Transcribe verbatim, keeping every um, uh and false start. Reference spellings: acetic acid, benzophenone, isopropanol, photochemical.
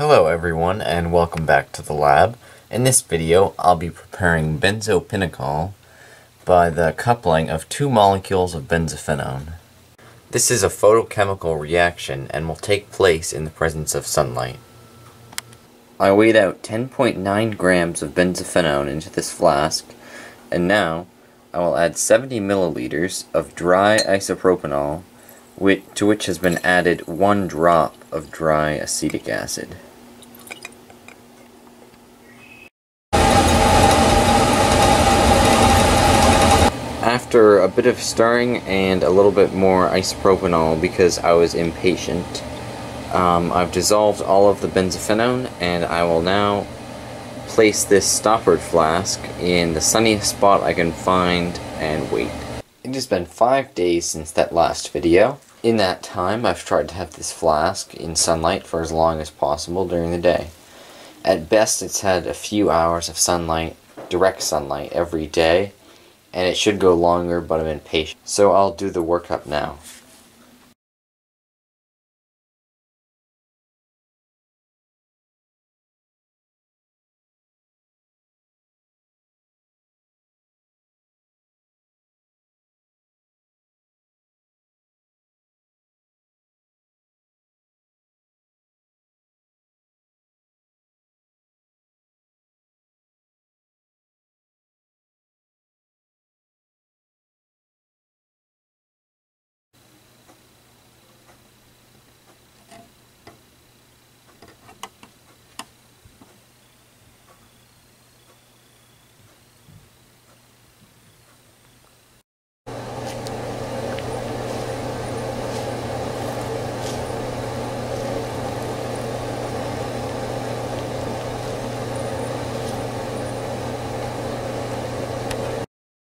Hello everyone and welcome back to the lab. In this video I'll be preparing benzophenone by the coupling of two molecules of benzophenone. This is a photochemical reaction and will take place in the presence of sunlight. I weighed out ten point nine grams of benzophenone into this flask, and now I will add seventy milliliters of dry isopropanol, which, to which has been added one drop of dry acetic acid. After a bit of stirring and a little bit more isopropanol because I was impatient, um, I've dissolved all of the benzophenone, and I will now place this stoppered flask in the sunniest spot I can find and wait. It has been five days since that last video. In that time, I've tried to have this flask in sunlight for as long as possible during the day. At best, it's had a few hours of sunlight, direct sunlight, every day, and it should go longer, but I'm impatient, so I'll do the workup now.